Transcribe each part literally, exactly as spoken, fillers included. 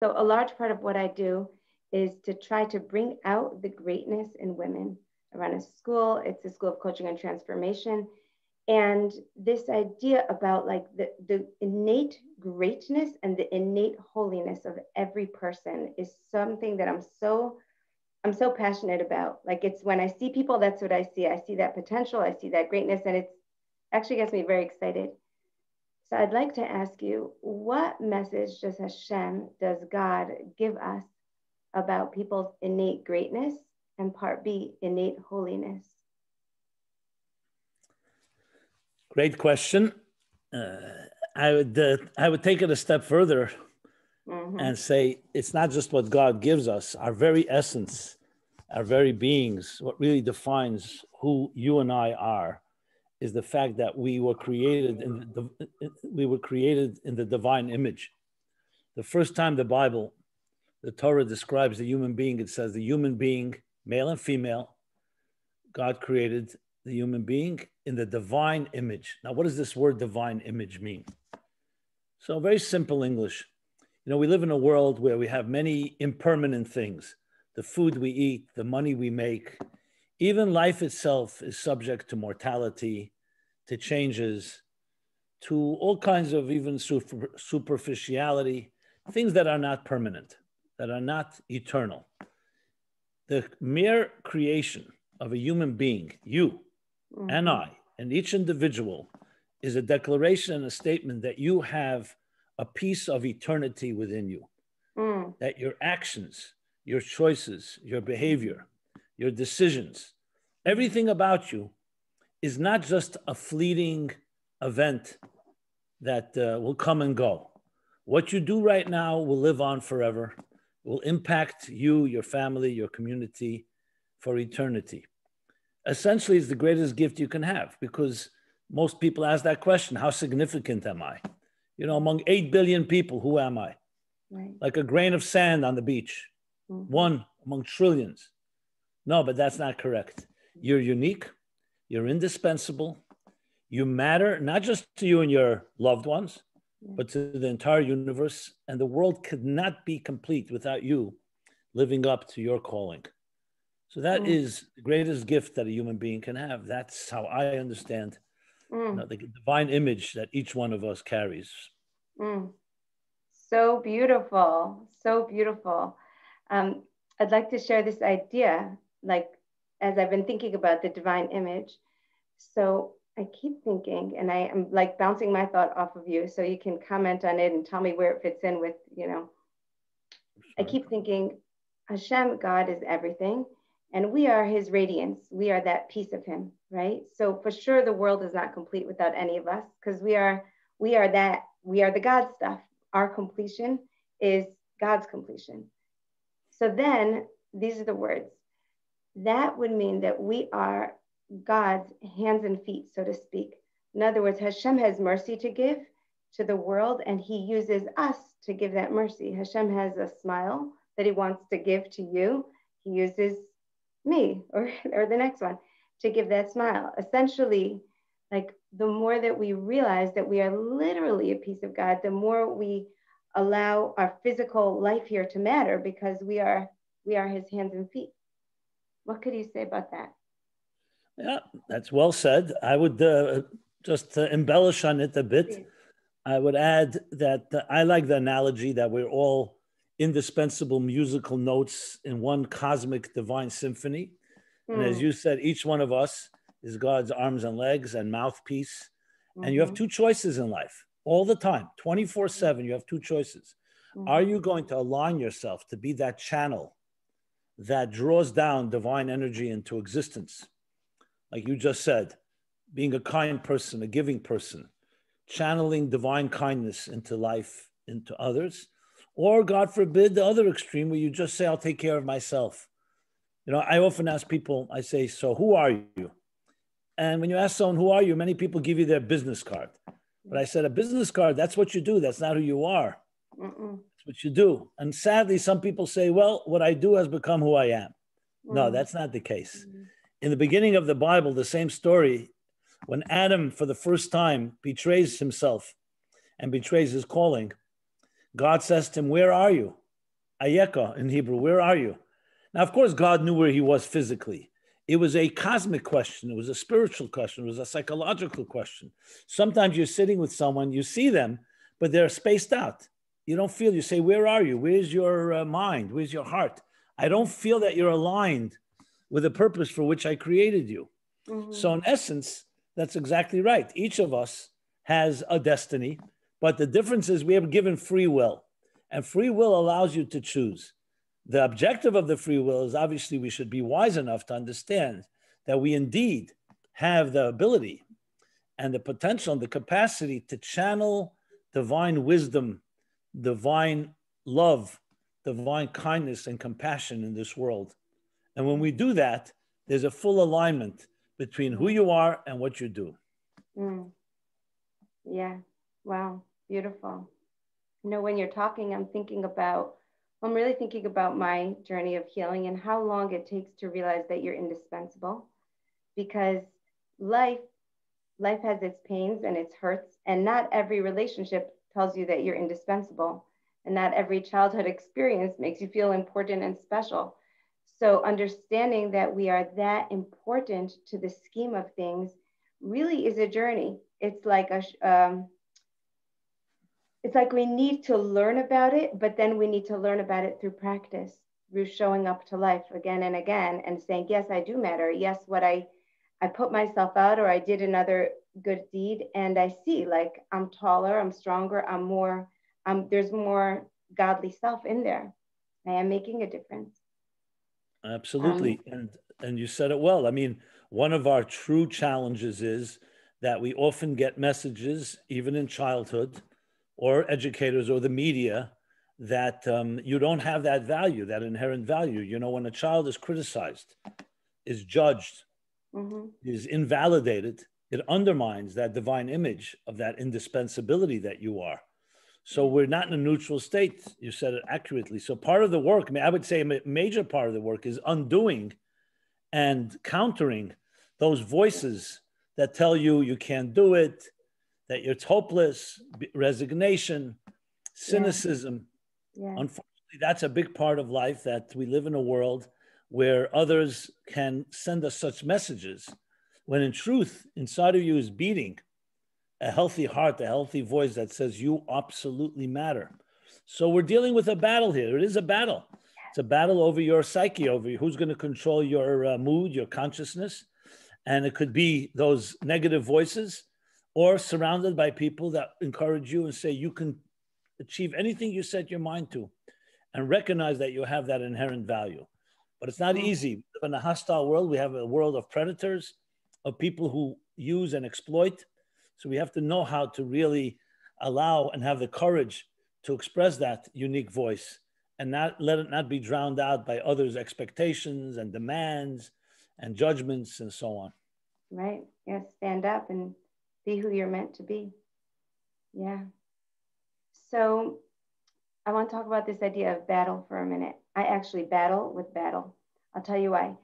So a large part of what I do is to try to bring out the greatness in women. I run a school, it's a school of coaching and transformation. And this idea about like the, the innate greatness and the innate holiness of every person is something that I'm so, I'm so passionate about. Like it's when I see people, that's what I see. I see that potential, I see that greatness, and it actually gets me very excited. So I'd like to ask you, what message does Hashem, does God give us about people's innate greatness and part B, innate holiness? Great question. Uh, I would uh, I would take it a step further mm-hmm. and say it's not just what God gives us. Our very essence, our very beings, what really defines who you and I are, is the fact that we were created in the, we were created in the divine image. The first time the Bible, the Torah describes the human being, it says the human being, male and female, God created the human being in the divine image. Now, what does this word divine image mean? So very simple English. You know, we live in a world where we have many impermanent things. The food we eat, the money we make, even life itself is subject to mortality, to changes, to all kinds of even super, superficiality, things that are not permanent, that are not eternal. The mere creation of a human being, you mm-hmm. and I, and each individual, is a declaration and a statement that you have a piece of eternity within you, mm. that your actions, your choices, your behavior, your decisions, everything about you is not just a fleeting event that uh, will come and go. What you do right now will live on forever, will impact you, your family, your community for eternity. Essentially, it's the greatest gift you can have, because most people ask that question, how significant am I? You know, among eight billion people, who am I? Right. Like a grain of sand on the beach, mm-hmm. one among trillions. No, but that's not correct. You're unique, you're indispensable, you matter, not just to you and your loved ones, but to the entire universe, and the world could not be complete without you living up to your calling. So that mm. is the greatest gift that a human being can have. That's how I understand mm. you know, the divine image that each one of us carries. Mm. So beautiful, so beautiful. Um, I'd like to share this idea, like, as I've been thinking about the divine image. So I keep thinking, and I am like bouncing my thought off of you, so you can comment on it and tell me where it fits in with, you know. I keep thinking, Hashem, God is everything, and we are his radiance. We are that piece of him, right? So for sure, the world is not complete without any of us, because we are, we are that, we are the God stuff. Our completion is God's completion. So then, these are the words. That would mean that we are God's hands and feet, so to speak. In other words, Hashem has mercy to give to the world, and he uses us to give that mercy. Hashem has a smile that he wants to give to you. He uses me or, or the next one to give that smile. Essentially, like the more that we realize that we are literally a piece of God, the more we allow our physical life here to matter, because we are we are his hands and feet. What could you say about that? Yeah, that's well said. I would uh, just uh, embellish on it a bit. I would add that uh, I like the analogy that we're all indispensable musical notes in one cosmic divine symphony. Mm. And as you said, each one of us is God's arms and legs and mouthpiece. Mm-hmm. And you have two choices in life all the time, twenty-four seven, you have two choices. Mm-hmm. Are you going to align yourself to be that channel that draws down divine energy into existence? Like you just said, being a kind person, a giving person, channeling divine kindness into life, into others, or God forbid, the other extreme where you just say, I'll take care of myself. You know, I often ask people, I say, so who are you? And when you ask someone, who are you? Many people give you their business card. But I said, a business card, that's what you do. That's not who you are. Mm-mm. That's what you do. And sadly, some people say, well, what I do has become who I am. Mm. No, that's not the case. Mm-hmm. In the beginning of the Bible, the same story, when Adam, for the first time, betrays himself and betrays his calling, God says to him, where are you? Ayeka in Hebrew, where are you? Now, of course, God knew where he was physically. It was a cosmic question. It was a spiritual question. It was a psychological question. Sometimes you're sitting with someone, you see them, but they're spaced out. You don't feel, you say, where are you? Where's your uh, mind? Where's your heart? I don't feel that you're aligned with the purpose for which I created you. Mm-hmm. So in essence, that's exactly right. Each of us has a destiny, but the difference is we have given free will, and free will allows you to choose. The objective of the free will is obviously we should be wise enough to understand that we indeed have the ability and the potential and the capacity to channel divine wisdom, divine love, divine kindness and compassion in this world. And when we do that, there's a full alignment between who you are and what you do. Mm. Yeah. Wow. Beautiful. You know, when you're talking, I'm thinking about I'm really thinking about my journey of healing and how long it takes to realize that you're indispensable, because life, life has its pains and its hurts, and not every relationship tells you that you're indispensable, and not every childhood experience makes you feel important and special. So understanding that we are that important to the scheme of things really is a journey. It's like a, um, It's like we need to learn about it, but then we need to learn about it through practice, through showing up to life again and again and saying, yes, I do matter. Yes, what I, I put myself out, or I did another good deed, and I see like I'm taller, I'm stronger, I'm more, um, there's more godly self in there. I am making a difference. Absolutely. Um, and, and you said it well. I mean, one of our true challenges is that we often get messages, even in childhood, or educators or the media, that um, you don't have that value, that inherent value. You know, when a child is criticized, is judged, mm-hmm. is invalidated, it undermines that divine image of that indispensability that you are. So we're not in a neutral state. You said it accurately. So part of the work, I mean, I would say a major part of the work is undoing and countering those voices that tell you you can't do it, that you're hopeless, resignation, cynicism. Yeah. Yeah. Unfortunately, that's a big part of life, that we live in a world where others can send us such messages, when in truth, inside of you is beating a healthy heart, a healthy voice that says you absolutely matter. So we're dealing with a battle here. It is a battle. It's a battle over your psyche, over who's going to control your uh, mood, your consciousness. And it could be those negative voices, or surrounded by people that encourage you and say you can achieve anything you set your mind to, and recognize that you have that inherent value. But it's not easy. In a hostile world, we have a world of predators, of people who use and exploit. So we have to know how to really allow and have the courage to express that unique voice and not let it not be drowned out by others' expectations and demands and judgments and so on. Right. Yes. Stand up and be who you're meant to be. Yeah. So I want to talk about this idea of battle for a minute. I actually battle with battle. I'll tell you why.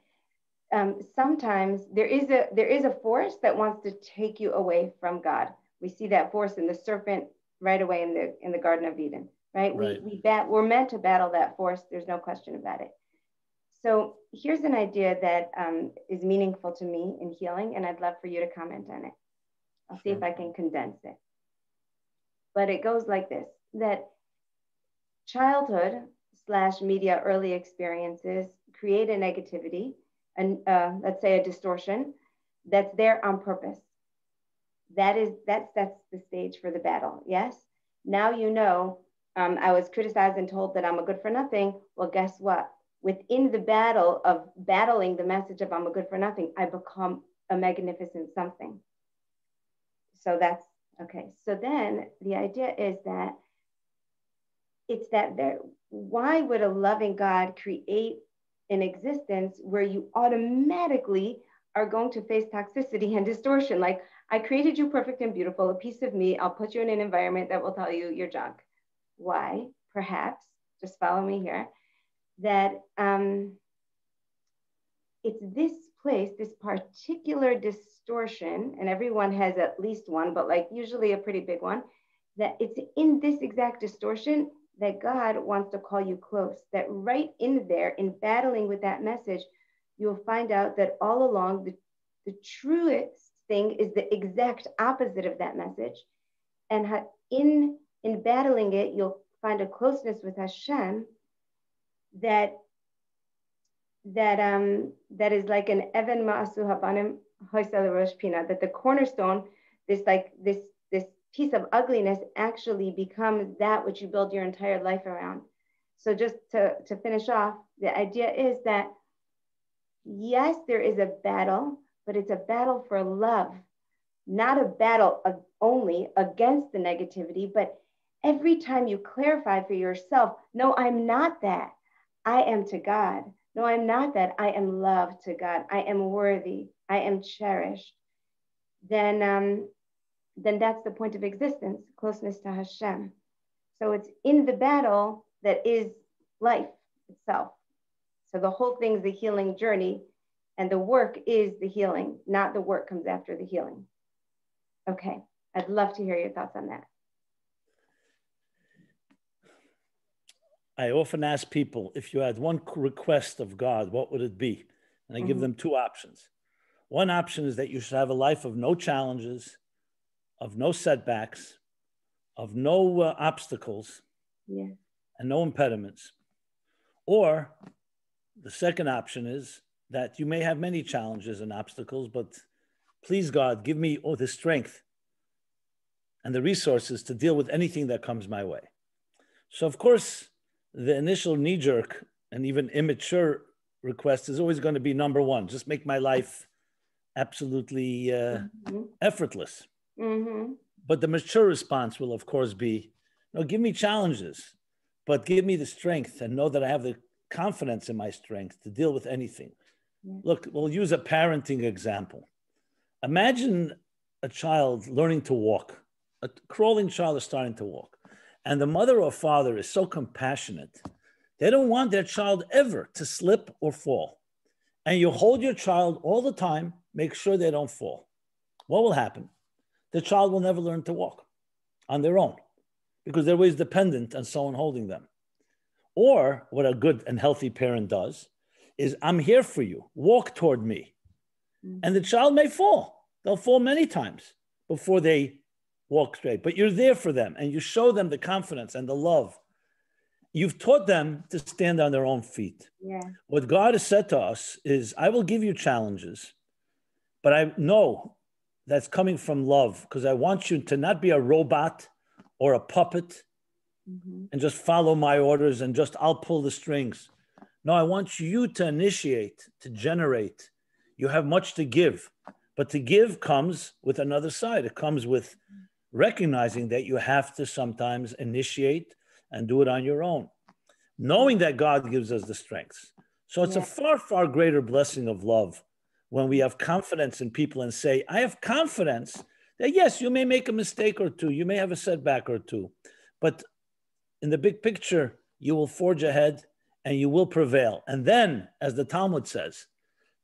Um, sometimes there is a there is a force that wants to take you away from God. We see that force in the serpent right away in the in the Garden of Eden, right? right. We we bat we're meant to battle that force. There's no question about it. So here's an idea that um, is meaningful to me in healing, and I'd love for you to comment on it. I'll see if I can condense it. But it goes like this, that childhood slash media early experiences create a negativity, and uh, let's say a distortion that's there on purpose. That is, that sets the stage for the battle, yes? Now you know, um, I was criticized and told that I'm a good for nothing. Well, guess what? Within the battle of battling the message of I'm a good for nothing, I become a magnificent something. So that's okay. So then the idea is that it's that there, why would a loving God create an existence where you automatically are going to face toxicity and distortion? Like, I created you perfect and beautiful, a piece of me. I'll put you in an environment that will tell you you're junk. Why? Perhaps, just follow me here, that um, it's this place, this particular distortion, and everyone has at least one, but like usually a pretty big one, that it's in this exact distortion that God wants to call you close, that right in there, in battling with that message, you'll find out that all along, the, the truest thing is the exact opposite of that message. And in, in battling it, you'll find a closeness with Hashem that, that, um, that is like an Evan Ma'asu Habanim Hoysel Rosh Pina, that the cornerstone, this like this, this piece of ugliness actually becomes that which you build your entire life around. So just to, to finish off, the idea is that yes, there is a battle, but it's a battle for love, not a battle of only against the negativity. But every time you clarify for yourself, no, I'm not that. I am to God. No, I'm not that. I am loved to God. I am worthy. I am cherished. Then, um, then that's the point of existence, closeness to Hashem. So it's in the battle that is life itself. So the whole thing is the healing journey, and the work is the healing, not the work comes after the healing. Okay, I'd love to hear your thoughts on that. I often ask people, if you had one request of God, what would it be? And I mm-hmm. give them two options. One option is that you should have a life of no challenges, of no setbacks, of no uh, obstacles, yeah. and no impediments. Or the second option is that you may have many challenges and obstacles, but please God, give me all the strength and the resources to deal with anything that comes my way. So of course, the initial knee-jerk and even immature request is always going to be number one, just make my life absolutely uh, mm-hmm. effortless. Mm-hmm. But the mature response will of course be, no, give me challenges, but give me the strength and know that I have the confidence in my strength to deal with anything. Yeah. Look, we'll use a parenting example. Imagine a child learning to walk, a crawling child is starting to walk, and the mother or father is so compassionate, they don't want their child ever to slip or fall. And you hold your child all the time, make sure they don't fall. What will happen? The child will never learn to walk on their own because they're always dependent on someone holding them. Or what a good and healthy parent does is, I'm here for you, walk toward me. Mm-hmm. And the child may fall. They'll fall many times before they walk straight, but you're there for them and you show them the confidence and the love. You've taught them to stand on their own feet. Yeah. What God has said to us is, I will give you challenges, but I know that's coming from love because I want you to not be a robot or a puppet Mm-hmm. and just follow my orders and just I'll pull the strings. No, I want you to initiate, to generate. You have much to give, but to give comes with another side. It comes with recognizing that you have to sometimes initiate and do it on your own, knowing that God gives us the strengths. So it's yeah. a far, far greater blessing of love when we have confidence in people and say, I have confidence that yes, you may make a mistake or two, you may have a setback or two, but in the big picture, you will forge ahead and you will prevail. And then, as the Talmud says,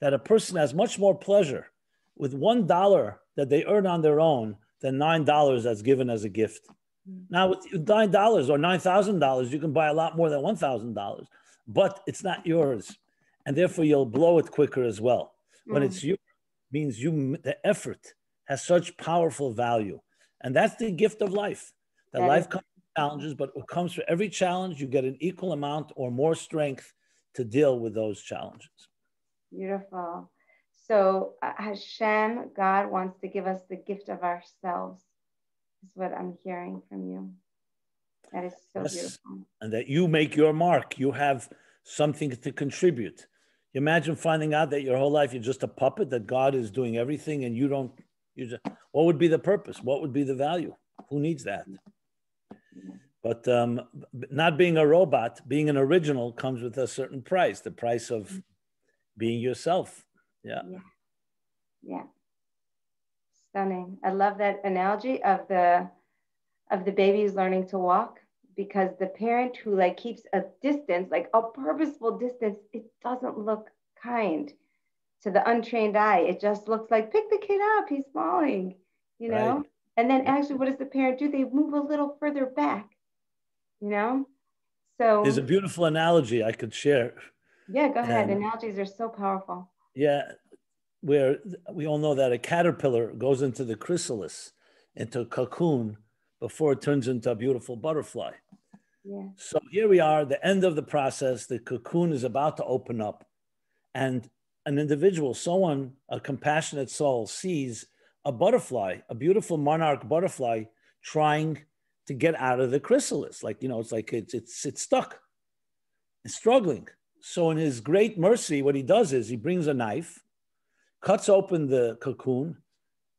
that a person has much more pleasure with one dollar that they earn on their own than nine dollars that's given as a gift. Now, with nine dollars or nine thousand dollars, you can buy a lot more than one thousand dollars, but it's not yours. And therefore, you'll blow it quicker as well. Mm. When it's yours, it means you, the effort has such powerful value. And that's the gift of life. That, that life comes challenges, but what comes for every challenge, you get an equal amount or more strength to deal with those challenges. Beautiful. So uh, Hashem, God wants to give us the gift of ourselves, is what I'm hearing from you. That is so yes. beautiful. And that you make your mark. You have something to contribute. You imagine finding out that your whole life you're just a puppet, that God is doing everything and you don't, you just, what would be the purpose? What would be the value? Who needs that? But um, not being a robot, being an original comes with a certain price, the price of being yourself. Yeah. Yeah. Yeah. Stunning. I love that analogy of the, of the baby who's learning to walk, because the parent who like keeps a distance, like a purposeful distance, it doesn't look kind to the untrained eye. It just looks like, pick the kid up, he's falling, you know? Right. And then actually, what does the parent do? They move a little further back, you know? So there's a beautiful analogy I could share. Yeah, go ahead. And, analogies are so powerful. Yeah, where we all know that a caterpillar goes into the chrysalis, into a cocoon, before it turns into a beautiful butterfly. Yeah. So here we are, the end of the process, the cocoon is about to open up, and an individual, someone, a compassionate soul, sees a butterfly, a beautiful monarch butterfly, trying to get out of the chrysalis. Like, you know, it's like it's, it's, it's stuck, it's struggling. So in his great mercy, what he does is he brings a knife, cuts open the cocoon,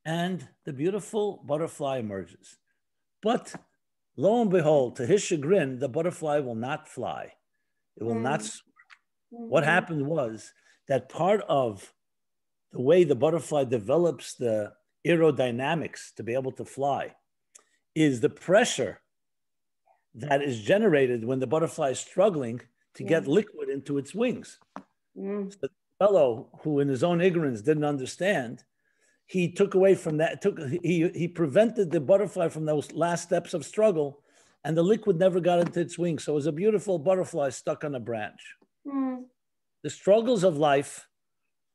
and the beautiful butterfly emerges. But lo and behold, to his chagrin, the butterfly will not fly. It will mm. not soar. Mm. What happened was that part of the way the butterfly develops the aerodynamics to be able to fly is the pressure that is generated when the butterfly is struggling to mm. get liquid into its wings. Mm. So the fellow who in his own ignorance didn't understand, he took away from that, took he, he prevented the butterfly from those last steps of struggle, and the liquid never got into its wings. So it was a beautiful butterfly stuck on a branch. Mm. The struggles of life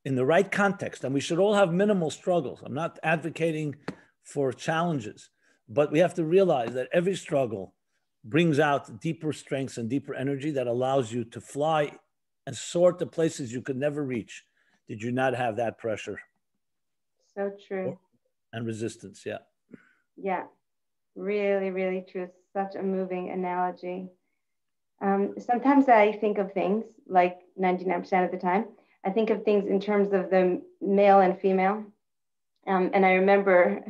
in the right context, and we should all have minimal struggles. I'm not advocating for challenges, but we have to realize that every struggle brings out deeper strengths and deeper energy that allows you to fly and soar to places you could never reach did you not have that pressure. So true. And resistance, yeah. Yeah, really, really true. It's such a moving analogy. Um, sometimes I think of things, like ninety-nine percent of the time, I think of things in terms of the male and female. Um, and I remember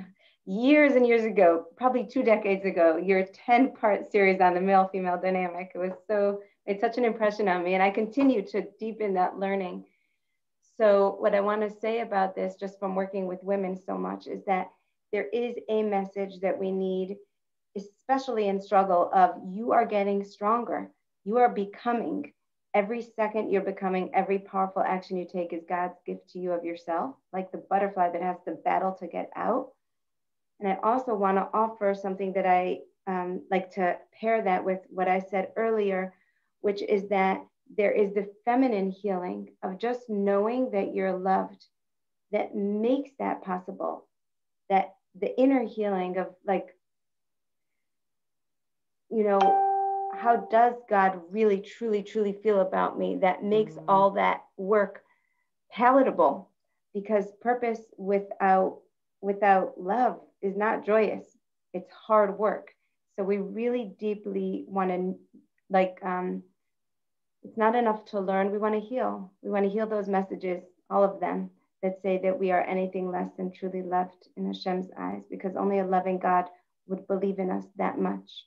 years and years ago, probably two decades ago, your ten-part series on the male-female dynamic. It was so, it's such an impression on me. And I continue to deepen that learning. So what I want to say about this, just from working with women so much, is that there is a message that we need, especially in struggle, of you are getting stronger. You are becoming. Every second you're becoming, every powerful action you take is God's gift to you of yourself, like the butterfly that has to battle to get out. And I also want to offer something that I um, like to pair that with what I said earlier, which is that there is the feminine healing of just knowing that you're loved that makes that possible, that the inner healing of, like, you know, how does God really, truly, truly feel about me, that makes mm-hmm. all that work palatable, because purpose without, without love is not joyous. It's hard work. So we really deeply want to, like, um, it's not enough to learn. We want to heal. We want to heal those messages, all of them, that say that we are anything less than truly loved in Hashem's eyes, because only a loving God would believe in us that much.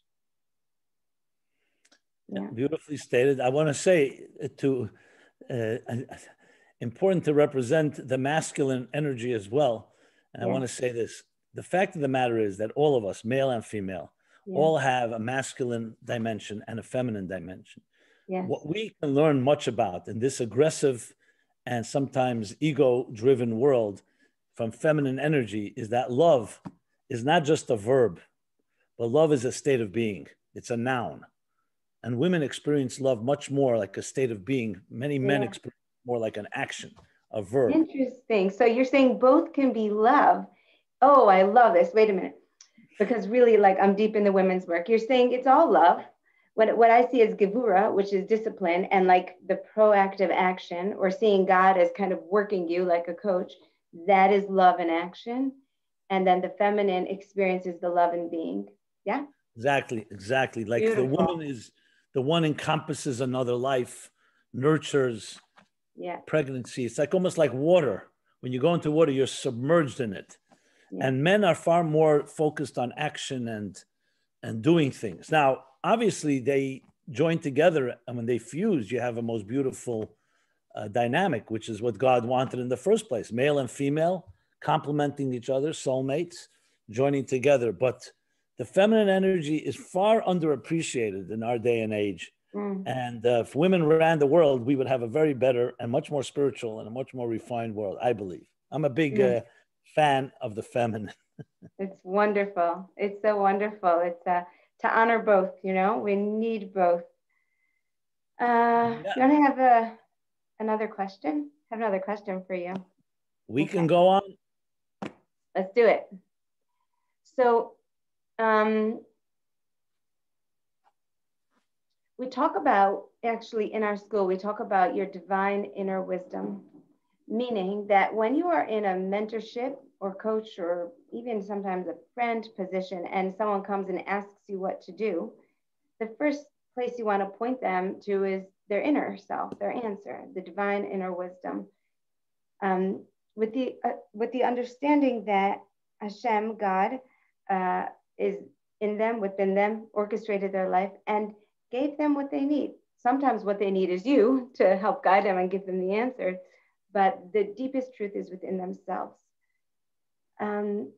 Yeah. Beautifully stated. I want to say to uh, important to represent the masculine energy as well. And yeah. I want to say this. The fact of the matter is that all of us, male and female, yeah. all have a masculine dimension and a feminine dimension. Yes. What we can learn much about in this aggressive and sometimes ego-driven world from feminine energy is that love is not just a verb, but love is a state of being. It's a noun. And women experience love much more like a state of being. Many yeah. men experience more like an action, a verb. Interesting. So you're saying both can be love. Oh, I love this. Wait a minute. Because really, like, I'm deep in the women's work. You're saying it's all love. What, what I see is gevura, which is discipline, and like the proactive action, or seeing God as kind of working you like a coach, that is love in action. And then the feminine experiences the love in being. Yeah? Exactly, exactly. Like Beautiful. The woman is, the one encompasses another life, nurtures yeah. pregnancy. It's like almost like water. When you go into water, you're submerged in it. Yeah. And men are far more focused on action and, and doing things. Now, obviously, they join together, and when they fuse, you have a most beautiful uh, dynamic, which is what God wanted in the first place. Male and female, complementing each other, soulmates, joining together. But the feminine energy is far underappreciated in our day and age. Mm. And uh, if women ran the world, we would have a very better and much more spiritual and a much more refined world, I believe. I'm a big mm. uh, fan of the feminine. It's wonderful. It's so wonderful. It's... Uh... to honor both, you know, we need both. Uh, yeah. You want to have a, another question? I have another question for you. We okay. can go on. Let's do it. So um, we talk about, actually in our school, we talk about your divine inner wisdom, meaning that when you are in a mentorship or coach or even sometimes a friend position and someone comes and asks you what to do, the first place you want to point them to is their inner self, their answer, the divine inner wisdom. Um, with the uh, with the understanding that Hashem, God, uh, is in them, within them, orchestrated their life and gave them what they need. Sometimes what they need is you to help guide them and give them the answer, but the deepest truth is within themselves. Um,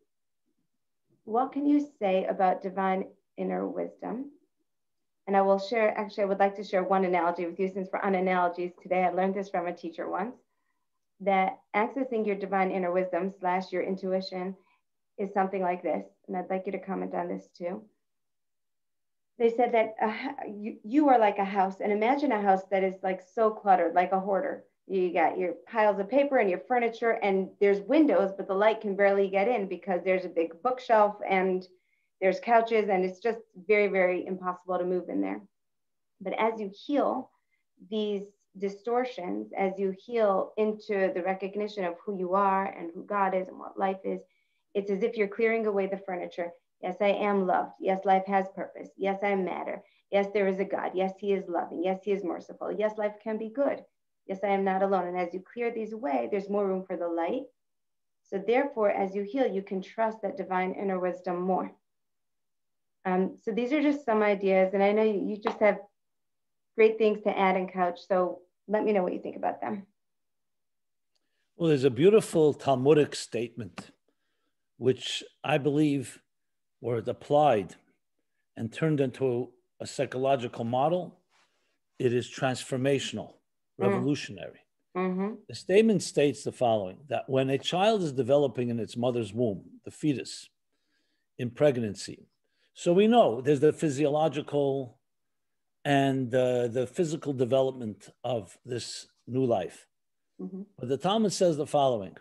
what can you say about divine inner wisdom? And I will share, actually, I would like to share one analogy with you since we're on analogies today. I learned this from a teacher once, that accessing your divine inner wisdom slash your intuition is something like this. And I'd like you to comment on this too. They said that uh, you, you are like a house, and imagine a house that is like so cluttered, like a hoarder. You got your piles of paper and your furniture, and there's windows, but the light can barely get in because there's a big bookshelf and there's couches, and it's just very, very impossible to move in there. But as you heal these distortions, as you heal into the recognition of who you are and who God is and what life is, it's as if you're clearing away the furniture. Yes, I am loved. Yes, life has purpose. Yes, I matter. Yes, there is a God. Yes, he is loving. Yes, he is merciful. Yes, life can be good. Yes, I am not alone. And as you clear these away, there's more room for the light. So therefore, as you heal, you can trust that divine inner wisdom more. Um, so these are just some ideas, and I know you, you just have great things to add and couch, so let me know what you think about them. Well, there's a beautiful Talmudic statement, which I believe was applied and turned into a psychological model. It is transformational, revolutionary. Mm-hmm. The statement states the following, that when a child is developing in its mother's womb, the fetus, in pregnancy, so we know there's the physiological and uh, the physical development of this new life. Mm-hmm. But the Talmud says the following,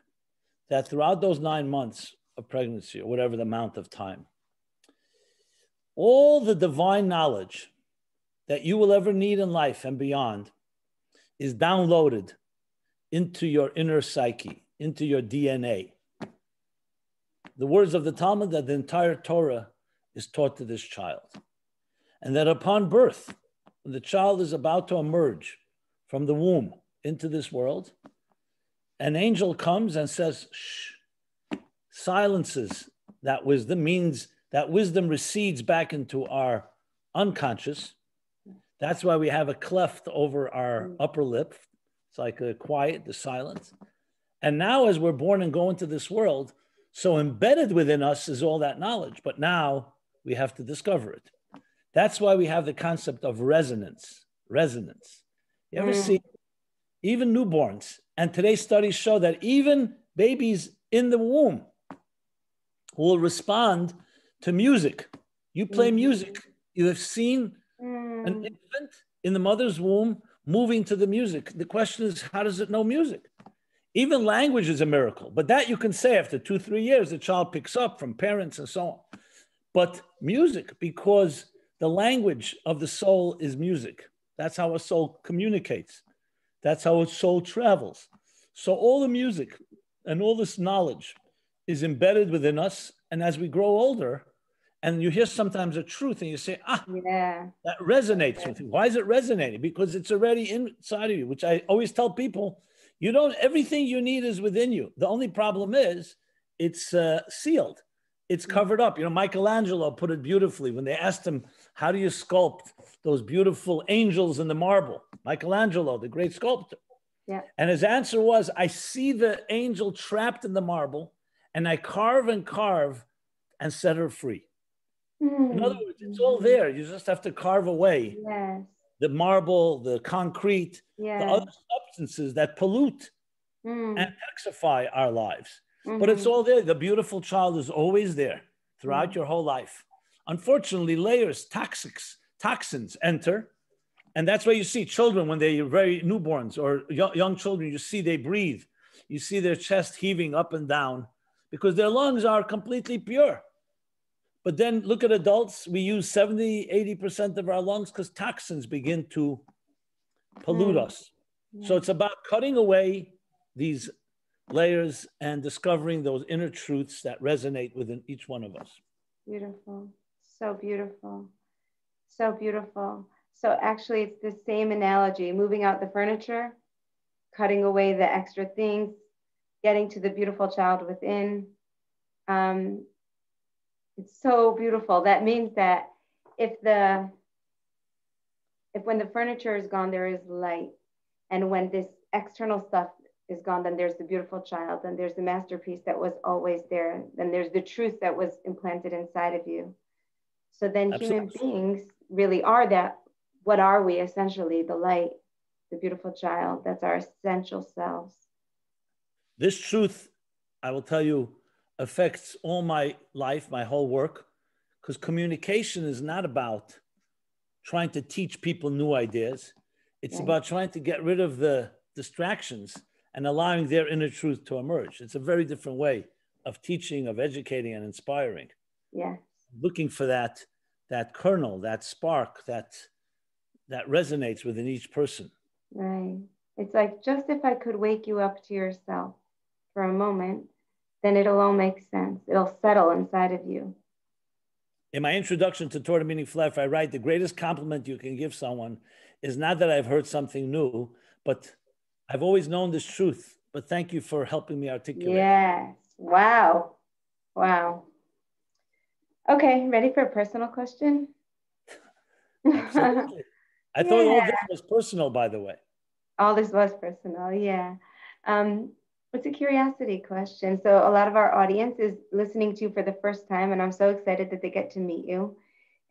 that throughout those nine months of pregnancy or whatever the amount of time, all the divine knowledge that you will ever need in life and beyond is downloaded into your inner psyche, into your D N A. The words of the Talmud that the entire Torah is taught to this child. And that upon birth, when the child is about to emerge from the womb into this world, an angel comes and says, shh, silences that wisdom, means that wisdom recedes back into our unconscious. That's why we have a cleft over our upper lip. It's like a quiet, the silence. And now as we're born and go into this world, so embedded within us is all that knowledge, but now we have to discover it. That's why we have the concept of resonance, resonance. You ever mm. see, even newborns, and today's studies show that even babies in the womb will respond to music. You play music, you have seen mm. an infant in the mother's womb moving to the music. The question is, how does it know music? Even language is a miracle, but that you can say after two, three years, the child picks up from parents and so on. But music, because the language of the soul is music. That's how a soul communicates. That's how a soul travels. So all the music and all this knowledge is embedded within us. And as we grow older, and you hear sometimes a truth and you say, ah, yeah. that resonates with you. Why is it resonating? Because it's already inside of you, which I always tell people, you don't, everything you need is within you. The only problem is it's uh, sealed. It's covered up. You know, Michelangelo put it beautifully when they asked him, how do you sculpt those beautiful angels in the marble? Michelangelo, the great sculptor. Yeah. And his answer was, I see the angel trapped in the marble and I carve and carve and set her free. Mm-hmm. In other words, it's all there. You just have to carve away yes. the marble, the concrete, yes. the other substances that pollute mm. and toxify our lives. Mm-hmm. But it's all there. The beautiful child is always there throughout mm-hmm. your whole life. Unfortunately, layers, toxics, toxins enter And that's why you see children when they're very newborns or young children, you see they breathe. You see their chest heaving up and down because their lungs are completely pure. But then look at adults. We use seventy, eighty percent of our lungs because toxins begin to pollute mm. us. Yeah. So it's about cutting away these layers and discovering those inner truths that resonate within each one of us. Beautiful. So beautiful. So beautiful. So actually it's the same analogy, moving out the furniture, cutting away the extra things, getting to the beautiful child within. Um, it's so beautiful. That means that if the, if when the furniture is gone, there is light. And when this external stuff is gone, then there's the beautiful child, then there's the masterpiece that was always there. Then there's the truth that was implanted inside of you. So then Absolutely. Human beings really are that. What are we essentially? The light, the beautiful child, that's our essential selves. This truth, I will tell you, affects all my life, my whole work, because communication is not about trying to teach people new ideas. It's right. about trying to get rid of the distractions and allowing their inner truth to emerge. It's a very different way of teaching, of educating and inspiring. Yeah. Looking for that, that kernel, that spark, that, that resonates within each person. Right. It's like, just if I could wake you up to yourself for a moment, then it'll all make sense. It'll settle inside of you. In my introduction to Toward a Meaningful Life, I write, the greatest compliment you can give someone is not that I've heard something new, but I've always known this truth, but thank you for helping me articulate. Yes. Wow. Wow. Okay. Ready for a personal question? Absolutely. I yeah. thought all this was personal, by the way. All this was personal, yeah. Um, it's a curiosity question. So a lot of our audience is listening to you for the first time, and I'm so excited that they get to meet you.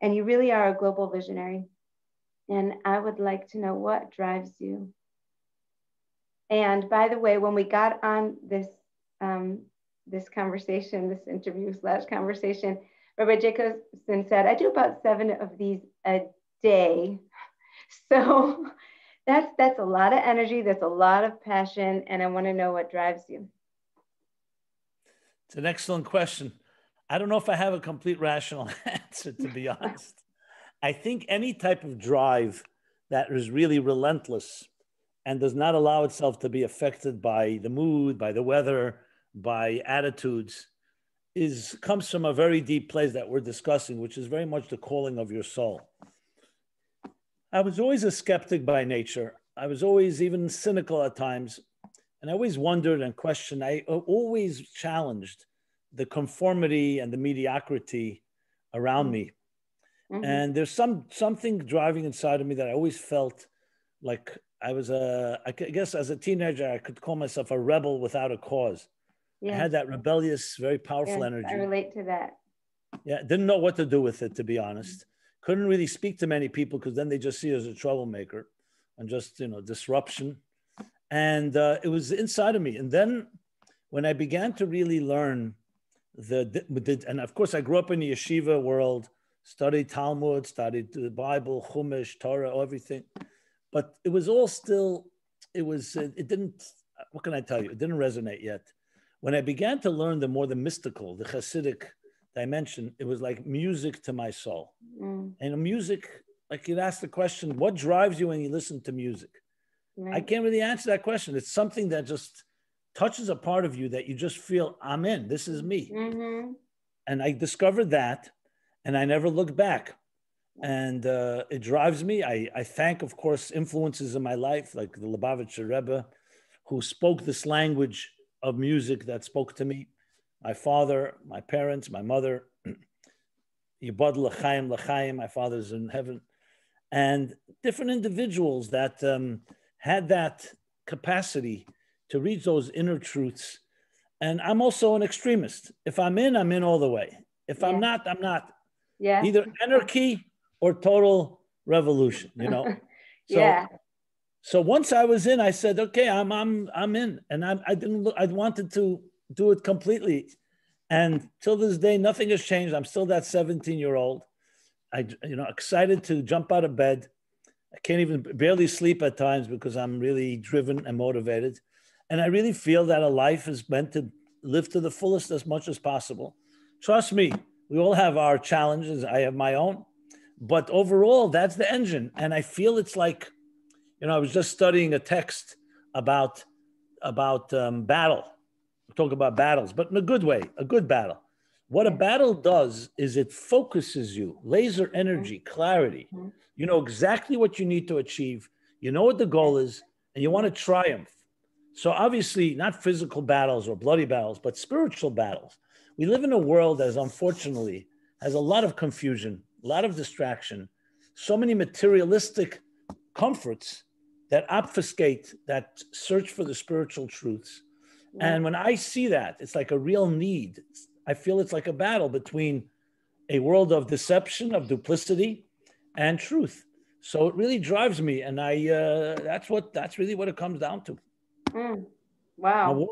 And you really are a global visionary. And I would like to know what drives you. And by the way, when we got on this, um, this conversation, this interview slash conversation, Rabbi Jacobson said, I do about seven of these a day. So that's, that's a lot of energy. That's a lot of passion. And I want to know what drives you. It's an excellent question. I don't know if I have a complete rational answer, to be honest. I think any type of drive that is really relentless and does not allow itself to be affected by the mood, by the weather, by attitudes, is comes from a very deep place that we're discussing, which is very much the calling of your soul. I was always a skeptic by nature. I was always even cynical at times. And I always wondered and questioned. I always challenged the conformity and the mediocrity around me. Mm-hmm. And there's some something driving inside of me that I always felt like I was a, I guess as a teenager, I could call myself a rebel without a cause. Yes. I had that rebellious, very powerful yes, energy. I relate to that. Yeah, didn't know what to do with it, to be honest. Couldn't really speak to many people because then they just see you as a troublemaker and just, you know, disruption. And uh, it was inside of me. And then when I began to really learn the, the, and of course I grew up in the yeshiva world, studied Talmud, studied the Bible, Chumash, Torah, everything. But it was all still, it was, it didn't, what can I tell you? It didn't resonate yet. When I began to learn the more the mystical, the Hasidic dimension, it was like music to my soul. Mm. And music, like you'd ask the question, what drives you when you listen to music? Right. I can't really answer that question. It's something that just touches a part of you that you just feel, I'm in, this is me. Mm-hmm. And I discovered that and I never looked back. And uh, it drives me. I, I thank, of course, influences in my life, like the Lubavitcher Rebbe, who spoke this language of music that spoke to me. My father, my parents, my mother, Yevadel Chaim Lachayim, my father's in heaven, and different individuals that um, had that capacity to reach those inner truths. And I'm also an extremist. If I'm in, I'm in all the way. If yeah. I'm not, I'm not. Yeah. Either anarchy or total revolution, you know? So, yeah. So once I was in, I said, okay, I'm, I'm, I'm in. And I, I didn't look, I wanted to do it completely. And till this day, nothing has changed. I'm still that seventeen year old. I, you know, excited to jump out of bed, I can't even barely sleep at times because I'm really driven and motivated. And I really feel that a life is meant to live to the fullest as much as possible. Trust me, we all have our challenges. I have my own. But overall, that's the engine. And I feel it's like, you know, I was just studying a text about, about um, battle. We talk about battles, but in a good way, a good battle. What a battle does is it focuses you, laser energy, clarity. You know exactly what you need to achieve. You know what the goal is, and you want to triumph. So obviously, not physical battles or bloody battles, but spiritual battles. We live in a world that, unfortunately, has a lot of confusion, a lot of distraction, so many materialistic comforts that obfuscate that search for the spiritual truths. And when I see that, it's like a real need. I feel it's like a battle between a world of deception, of duplicity, and truth. So it really drives me, and I uh, that's what that's really what it comes down to. Mm. Wow.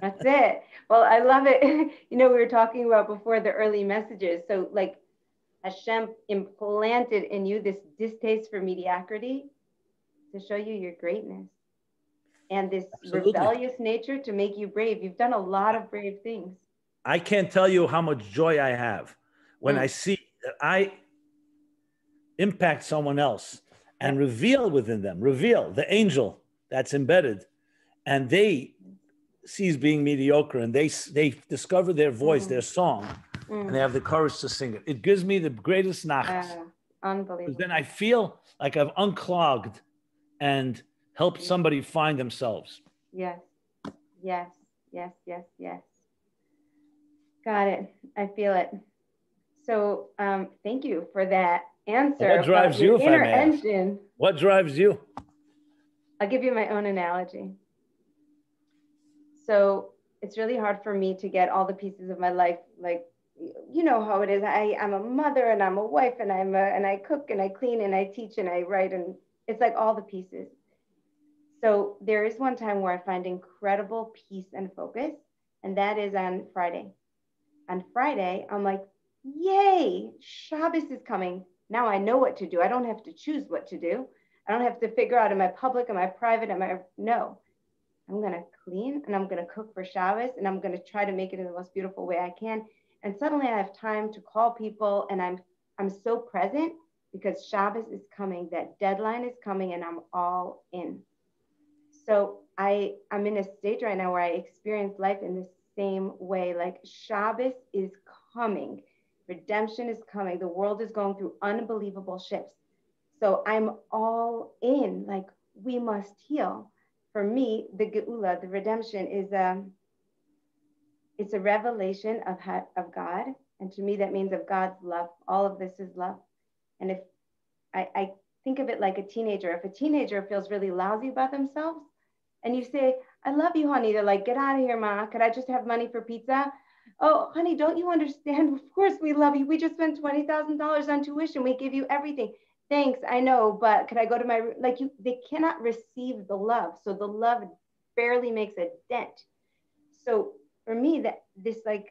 That's it. Well, I love it. You know, we were talking about before the early messages. So like Hashem implanted in you this distaste for mediocrity to show you your greatness. And this Absolutely. Rebellious nature to make you brave. You've done a lot of brave things. I can't tell you how much joy I have when mm. I see that I impact someone else and reveal within them, reveal the angel that's embedded, and they cease being mediocre and they, they discover their voice, mm. their song, mm. and they have the courage to sing it. It gives me the greatest naches. Uh, unbelievable. Then I feel like I've unclogged and help somebody find themselves. Yes, yes, yes, yes, yes. Got it. I feel it. So um, thank you for that answer. What drives you, if I may ask? What drives you? I'll give you my own analogy. So it's really hard for me to get all the pieces of my life. Like, you know how it is. I, I'm a mother and I'm a wife and I'm a, and I cook and I clean and I teach and I write, and it's like all the pieces. So there is one time where I find incredible peace and focus, and that is on Friday. On Friday, I'm like, yay, Shabbos is coming. Now I know what to do. I don't have to choose what to do. I don't have to figure out, am I public, am I private, am I, no. I'm gonna clean and I'm gonna cook for Shabbos and I'm gonna try to make it in the most beautiful way I can. And suddenly I have time to call people, and I'm, I'm so present because Shabbos is coming, that deadline is coming, and I'm all in. So I, I'm in a stage right now where I experience life in the same way. Like Shabbos is coming. Redemption is coming. The world is going through unbelievable shifts. So I'm all in, like we must heal. For me, the Geula, the redemption, is a, it's a revelation of, of God. And to me, that means of God's love. All of this is love. And if I, I think of it like a teenager. If a teenager feels really lousy about themselves, and you say, I love you, honey. They're like, get out of here, Ma. Could I just have money for pizza? Oh, honey, don't you understand? Of course we love you. We just spent twenty thousand dollars on tuition. We give you everything. Thanks, I know, but could I go to my, like you, they cannot receive the love. So the love barely makes a dent. So for me, that this like,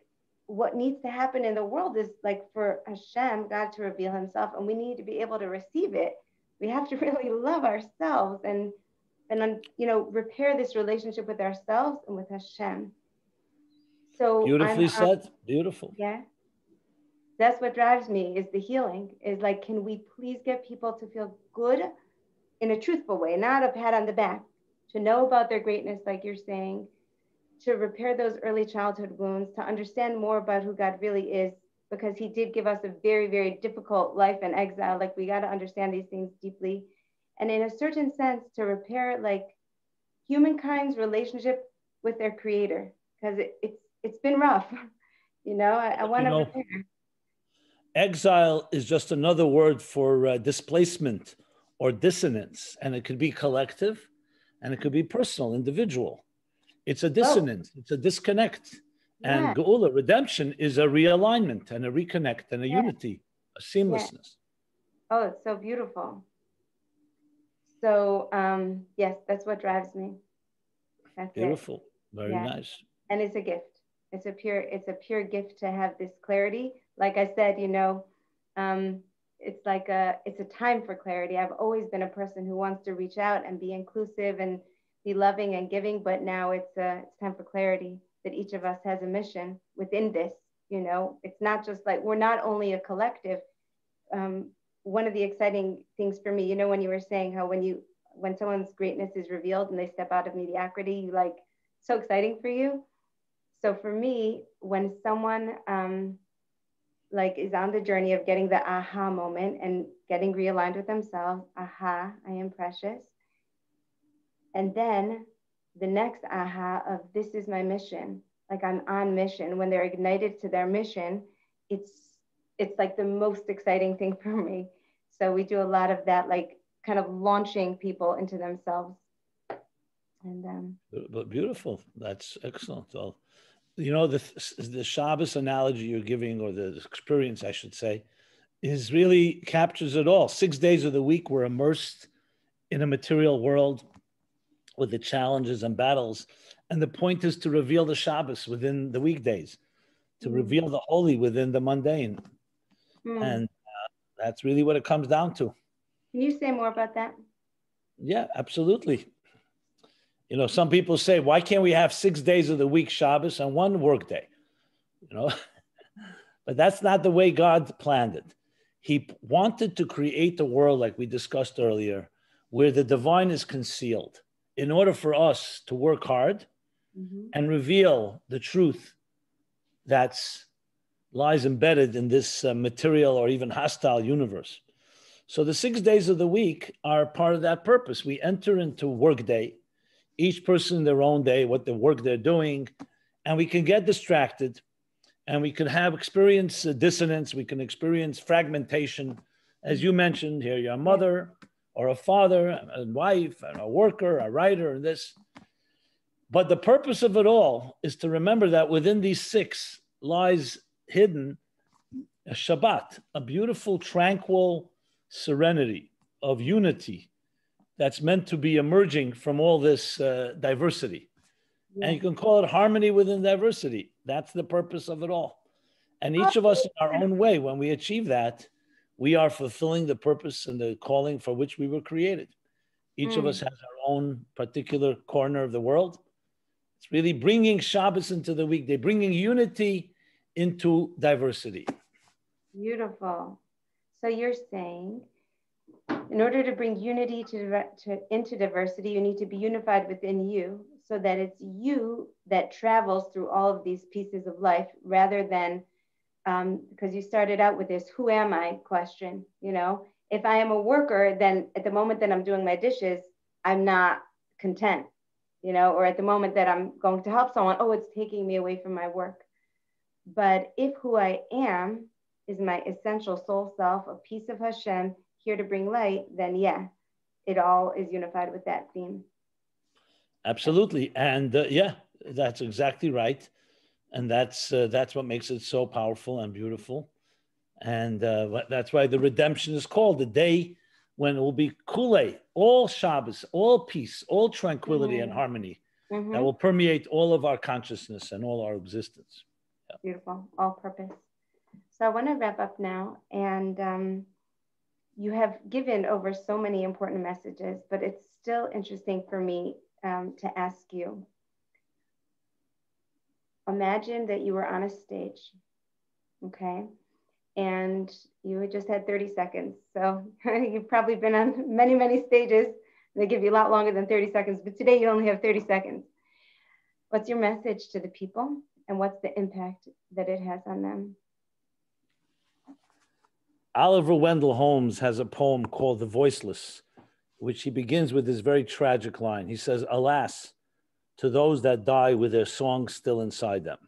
what needs to happen in the world is like for Hashem, God to reveal himself, and we need to be able to receive it. We have to really love ourselves and, and you know, repair this relationship with ourselves and with Hashem. So beautifully I'm, said, I'm, beautiful. Yeah, that's what drives me, is the healing, is like, can we please get people to feel good in a truthful way, not a pat on the back, to know about their greatness, like you're saying, to repair those early childhood wounds, to understand more about who God really is, because he did give us a very, very difficult life in exile. Like we got to understand these things deeply. And in a certain sense, to repair like humankind's relationship with their creator, because it, it's, it's been rough. You know, I, I want to you know, repair. Exile is just another word for uh, displacement or dissonance. And it could be collective and it could be personal, individual. It's a dissonance. Oh. It's a disconnect. And yeah. Geula, redemption, is a realignment and a reconnect and a yeah. unity, a seamlessness. Yeah. Oh, it's so beautiful. So, um, yes, that's what drives me. That's beautiful. It. Very yeah. nice. And it's a gift. It's a pure, it's a pure gift to have this clarity. Like I said, you know, um, it's like a, it's a time for clarity. I've always been a person who wants to reach out and be inclusive and be loving and giving, but now it's uh, it's time for clarity that each of us has a mission within this, you know. It's not just like, we're not only a collective. Um, one of the exciting things for me, you know, when you were saying how when you, when someone's greatness is revealed and they step out of mediocrity, you like, so exciting for you. So for me, when someone um, like is on the journey of getting the aha moment and getting realigned with themselves, aha, I am precious. And then the next aha of this is my mission, like I'm on mission. When they're ignited to their mission, it's it's like the most exciting thing for me. So we do a lot of that, like kind of launching people into themselves. And um, but beautiful, that's excellent. Well, you know, the the Shabbos analogy you're giving, or the experience, I should say, is really captures it all. Six days of the week, we're immersed in a material world with the challenges and battles. And the point is to reveal the Shabbos within the weekdays, to reveal the holy within the mundane. Mm. And uh, that's really what it comes down to. Can you say more about that? Yeah, absolutely. You know, some people say, why can't we have six days of the week Shabbos and one work day? You know, but that's not the way God planned it. He wanted to create a world, like we discussed earlier, where the divine is concealed, in order for us to work hard mm-hmm. and reveal the truth that lies embedded in this uh, material or even hostile universe. So the six days of the week are part of that purpose. We enter into workday, each person their own day, what the work they're doing, and we can get distracted, and we can have experience uh, dissonance, we can experience fragmentation. As you mentioned here, your mother, or a father, a wife, and a worker, a writer, and this. But the purpose of it all is to remember that within these six lies hidden a Shabbat, a beautiful, tranquil serenity of unity that's meant to be emerging from all this uh, diversity. Yeah. And you can call it harmony within diversity. That's the purpose of it all. And each of us in our own way, when we achieve that, we are fulfilling the purpose and the calling for which we were created. Each mm. of us has our own particular corner of the world. It's really bringing Shabbos into the weekday, bringing unity into diversity. Beautiful. So you're saying, in order to bring unity to, to, into diversity, you need to be unified within you, so that it's you that travels through all of these pieces of life, rather than Um, because you started out with this, who am I question, you know, if I am a worker, then at the moment that I'm doing my dishes, I'm not content, you know, or at the moment that I'm going to help someone, oh, it's taking me away from my work. But if who I am is my essential soul self, a piece of Hashem here to bring light, then yeah, it all is unified with that theme. Absolutely. And uh, yeah, that's exactly right. And that's uh, that's what makes it so powerful and beautiful. And uh, that's why the redemption is called the day when it will be Kule, all Shabbos, all peace, all tranquility mm-hmm. and harmony mm-hmm. that will permeate all of our consciousness and all our existence. Yeah. Beautiful, all purpose. So I want to wrap up now. And um, you have given over so many important messages, but it's still interesting for me um, to ask you. Imagine that you were on a stage, okay? And you just had thirty seconds. So you've probably been on many, many stages. They give you a lot longer than thirty seconds, but today you only have thirty seconds. What's your message to the people, and what's the impact that it has on them? Oliver Wendell Holmes has a poem called The Voiceless, which he begins with this very tragic line. He says, alas, to those that die with their song still inside them.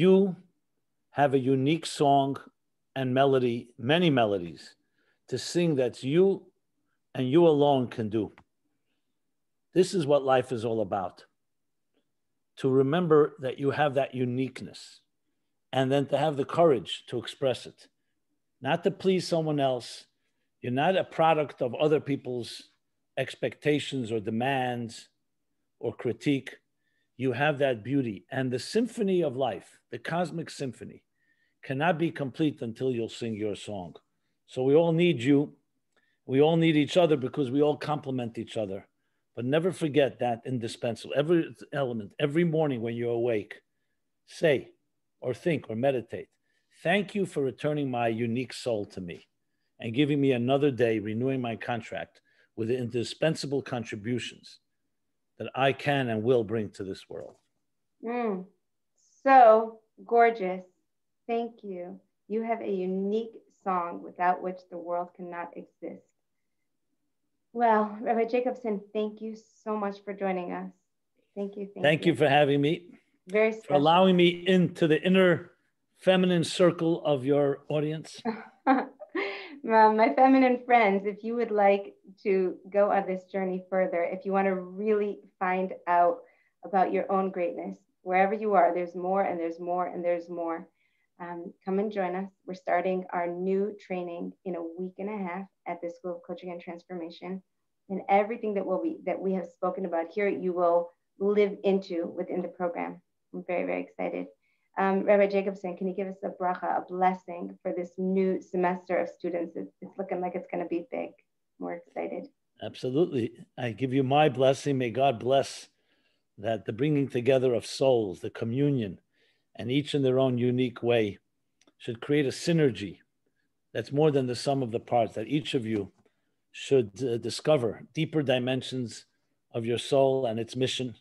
You have a unique song and melody, many melodies, to sing that's you and you alone can do. This is what life is all about. To remember that you have that uniqueness, and then to have the courage to express it. Not to please someone else. You're not a product of other people's expectations or demands or critique. You have that beauty. And the symphony of life, the cosmic symphony, cannot be complete until you'll sing your song. So we all need you. We all need each other because we all complement each other. But never forget that indispensable. Every element, every morning when you're awake, say or think or meditate, thank you for returning my unique soul to me and giving me another day, renewing my contract with the indispensable contributions that I can and will bring to this world. Mm, so gorgeous. Thank you. You have a unique song without which the world cannot exist. Well, Rabbi Jacobson, thank you so much for joining us. Thank you. Thank, thank you. you for having me. Very special. For allowing me into the inner feminine circle of your audience. Well, my feminine friends, if you would like to go on this journey further, if you want to really find out about your own greatness, wherever you are, there's more and there's more and there's more. Um, come and join us. We're starting our new training in a week and a half at the School of Coaching and Transformation. And everything that will be that we have spoken about here, you will live into within the program. I'm very, very excited. Um, Rabbi Jacobson, can you give us a bracha, a blessing for this new semester of students? It's, it's looking like it's going to be big. We're excited. Absolutely. I give you my blessing. May God bless that the bringing together of souls, the communion, and each in their own unique way should create a synergy that's more than the sum of the parts, that each of you should uh, discover deeper dimensions of your soul and its mission,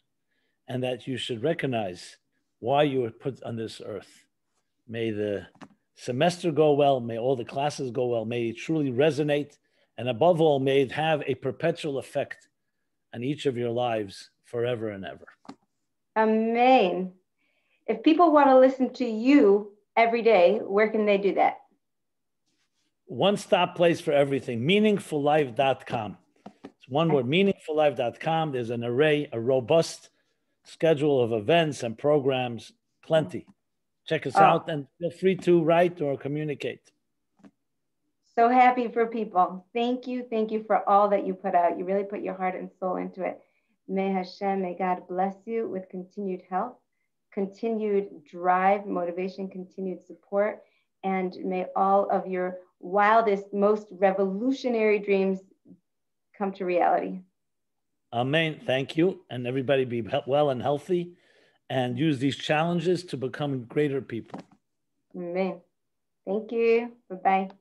and that you should recognize why you were put on this earth. May the semester go well, may all the classes go well, may it truly resonate, and above all, may it have a perpetual effect on each of your lives forever and ever. Amen. If people want to listen to you every day, where can they do that? One-stop place for everything, meaningful life dot com. It's one word, meaningful life dot com. There's an array, a robust schedule of events and programs, plenty. Check us oh. out and feel free to write or communicate. So happy for people. Thank you. Thank you for all that you put out. You really put your heart and soul into it. May Hashem, may God bless you with continued health, continued drive, motivation, continued support, and may all of your wildest, most revolutionary dreams come to reality. Amen. Thank you. And everybody be well and healthy and use these challenges to become greater people. Amen. Thank you. Bye-bye.